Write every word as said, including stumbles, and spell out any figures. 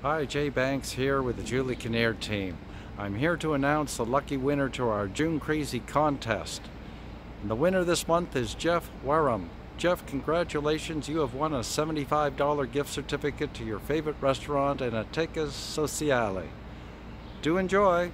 Hi, Jay Banks here with the Julie Kinnear team. I'm here to announce the lucky winner to our June Crazy contest. And the winner this month is Jeff Warham. Jeff, congratulations, you have won a seventy-five dollar gift certificate to your favorite restaurant in Atecas Sociale. Do enjoy!